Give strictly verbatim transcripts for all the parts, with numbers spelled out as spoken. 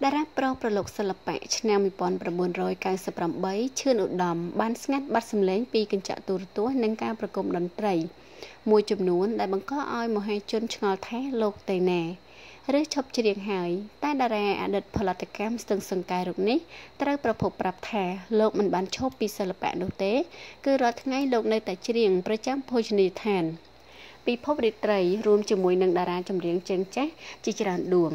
ได้รับปลอกประหลกสลับแปะชนะมีปอนประมวลรอยการสปรัมใบเชื่อหนุนดำบ้านสงัดบัดสำเร็จปีกินจะตัวตัวนังการประกบดนตรีมวยจำนวนได้บังก็อ้อยมาให้จนชงอแท้โลกแต่แน่หรือชอบเฉียงหายใต้ดาราอดิตพลัดแกมตึงสังกายรุกนี้ตระประพบปรับแท้โลกมันบันชอบปีสลับแปะดูเตะคือรอดง่ายโลกในแต่เฉียงประจำโภชนีแทนปีพบริตรรวมจมวยนังดาราจำเรียงเจงแจ๊จิจารดวง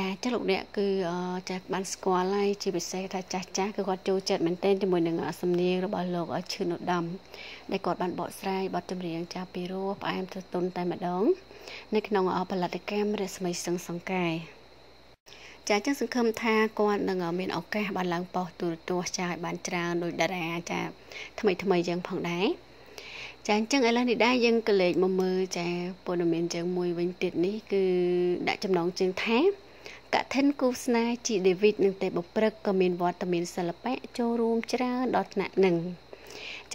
จ้าเจ้าลูกเนี่ยคือจากบ้านสกอไลจีบิเซ่ถ้าจ้าจ้าคือวัดโจเจ็ดมันเต้นจมูกหนึ่งอ่ะสำเนียงระบายโลกอ่ะชื่นดำได้กอดบ้านบอดไซบอดจำเรียงจ้าปีรูปไอ้มันตุนแต่มาดองในขนมอ่ะผลัดแก้มเรศไม่สังสังไกจ้าจังสังคมท่ากวนหนึ่งอ่ะมีนออกแก่บ้านหลังปอตัวตัวชายบ้านจางโดยดาราจ้าทำไมทำไมยังผ่องได้จางจังไอ้เรื่องนี้ได้ยังเกล็ดมาเมื่อจ้าปนเมียนจังมวยวันติดนี้คือได้จำนองจังแท้กะเทนกูสนาจีเดวิดหนึ่งแต่บุปรกมินวอตมินสลับแปะโจรูมจ้าดอทนัดหนึ่ง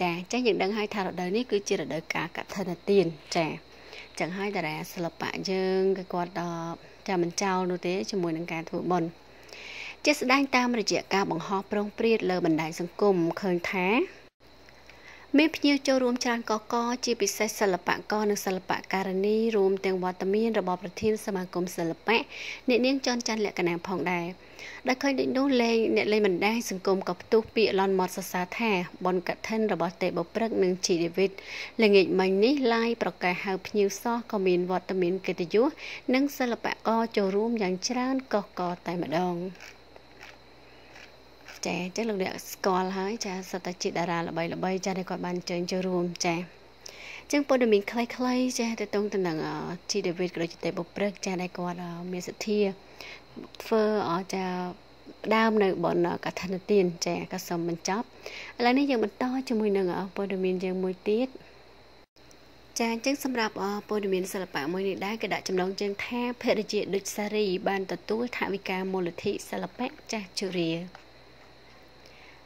จ้าจ้าอย่างดังให้ทารดนี่คือจีระเดกากะเทนตีนจ้าจังให้แต่ละสลับแปะยังกะกอดดอกจ้ามันเจ้าดูเตะจมูกนังการถูกบอลเจสได้ตามระเจียกาบังฮอปรงเปรียดเลอบันไดสังคมเคิงแท้เมื่อพิจิตรรวมจานกอกจีปิเซสลับปะกอหนึ่งสลับปะการณีรวมเตียงวัตมีระบอบประเทศสมาคมสลับแปะเนเนียงจอนจันแหละกระนำพองได้ได้เคยได้ดูเลยเนเลยมันได้สังคมกับตุกปีลอนมอสซาแท้บอลกระเทนระบอบเตะบอลเปรกหนึ่งจีเดวิดและเงยมันนี่ไล่ประกาศหาพิจิตรซอกมินวัตมีเกติยุหนึ่งสลับปะกอจะรวมอย่างจานกอกแต่มาดองแจ๊เจ้าลูกเด็กสกอลหายแจ๊สตาจิตดาราละใบละใบแจ๊ในกอดบันเจิงเจรูมแจ๊จึงปนมินคล้ายๆแจ๊แต่ตรงตำแหน่งจีเดวิดกระจิตเตะบุกเบิกแจ๊ในกอดเมสเทียเฟอร์อ๋อแจ๊ดามในบอลกับธนตินแจ๊กับสมมันจับแล้วนี่ยังมันต่อจมูกหนึ่งอ๋อปนมินยังมวยตีดแจ้งจึงสำหรับโปรดมีนสลับปะมวยนี้ได้กระดาษจำลองจึงแท้เพรจิตดุจซารีบานตัดตู้ทาวิกาโมลธิสลับแปะแจ๊จุรี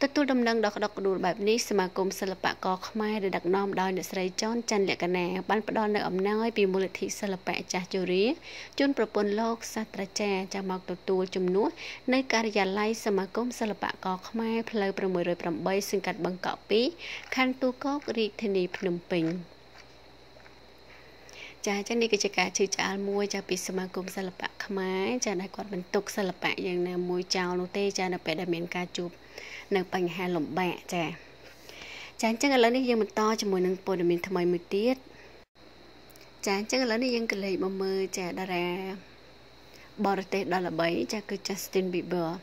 ตัวตัวดำดังดอกดอกดูแบบนี้สมาคมสลับปะกอขมายได้ดักน้อมดอยเนสไรจอนจันเหลกแหนบ้านปะดอนในอมน้อยปีมูลธิสลับแปะจ่าจุรีจนประปนโลกสัตระแจจะมองตัวตัวจมนุ่นในการยาไลสมาคมสลับปะกอขมายเพลยประมวยโดยประมวยสังกัดบังเกาะปีคันตูกอกรีธนีพนมเปญจ้าเจ้าในกิจการชื่อจานมวยจะปิดสมาคมสลับปะขมายจะได้กอดบรรทุกสลับแปะอย่างนามวยเจ้าโนเตจะนำไปดำเนินการจูบหนึ่งปัญหาหล่มแบะแจจานจังกันแล้วนี่ยังมันต่อจมูกหนึ่งปนมินทำไมมือเตี้ยจานจังกันแล้วนี่ยังกันเลยบะมือแจดาราบอร์เตดดาราใบจะคือจัสตินบีเบอร์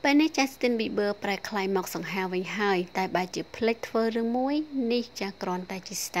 เป็นในจัสตินบีเบอร์ปลายคลายหมอกสังหาวิญหายแต่บาดเจ็บเพล็ดเฟอร์เรื่องมวยนี่จะกรอนแต่จิตใจ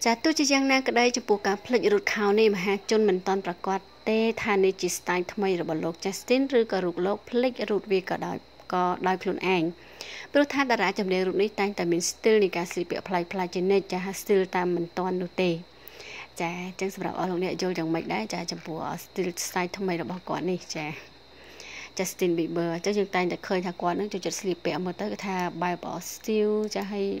Chà tôi chỉ giang này đây chấm bố ca phẩy rụt khao này mà hai chân mình toàn bạc quạt. Tê thà này chì style thầm mây rồi bỏ lột chà xin rư cà rụt lột phẩy rụt vì cả đòi. Có đôi khuôn ảnh. Bởi thác đã ra chậm đề rụng này tăng tại mình still này cả sĩ bị apply apply trên này chả still tam mình toàn nụ tê. Chả chẳng sắp đọc ở lúc này dô chẳng mạch đấy chả chậm bùa still style thông mây đã bỏ quán này chả. Chả still bị bờ chả dương tăng đã khơi thác quán nữa cho chật sĩ bị mơ tới cái thà bài bỏ still chả hay